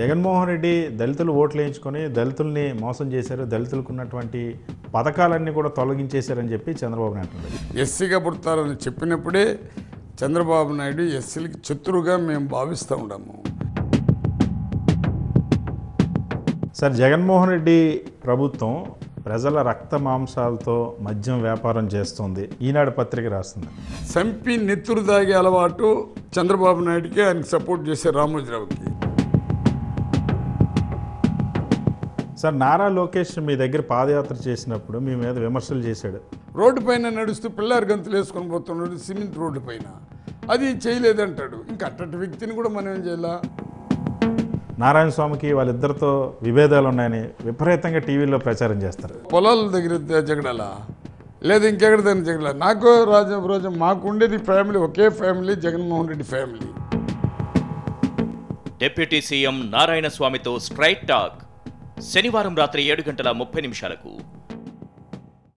జగన్మోహన్ రెడ్డి దళితులు ఓట్లు వేయించుకొని దళితుల్ని మోసం చేశారు, దళితులకు ఉన్నటువంటి పథకాలన్నీ కూడా తొలగించేశారని చెప్పి చంద్రబాబు నాయుడు ఎస్సీగా పుడతారని చెప్పినప్పుడే చంద్రబాబు నాయుడు ఎస్సీలకు శత్రువుగా మేము భావిస్తూ ఉన్నాము. సార్, జగన్మోహన్ రెడ్డి ప్రభుత్వం ప్రజల రక్త మాంసాలతో మద్యం వ్యాపారం చేస్తుంది, ఈనాడు పత్రిక రాస్తుంది. సంపి నెత్తురు దాగే అలవాటు చంద్రబాబు నాయుడికి, ఆయనకు సపోర్ట్ చేసే రామోజీ రావుకి. సార్, నారా లోకేష్ మీ దగ్గర పాదయాత్ర చేసినప్పుడు మీ మీద విమర్శలు చేశాడు. రోడ్డు పైన నడుస్తూ పిల్లలు గంతులు వేసుకొని పోతున్నాడు సిమెంట్ రోడ్డు పైన, అది చేయలేదంటాడు. ఇంకా అట్టటి వ్యక్తిని కూడా మనం ఏం చేయాలా? నారాయణ స్వామికి వాళ్ళిద్దరితో విభేదాలు ఉన్నాయని విపరీతంగా టీవీలో ప్రచారం చేస్తారు. పొలాల దగ్గర జగడాల లేదా ఇంకెక్కడ దగ్గర జగడాల, నాకు రోజు మాకు ఉండేది ఫ్యామిలీ, ఒకే family Jaganmohan Reddy family. Deputy CM Narayana స్వామితో స్ట్రైట్ టాక్ శనివారం రాత్రి 7:30 నిమిషాలకు.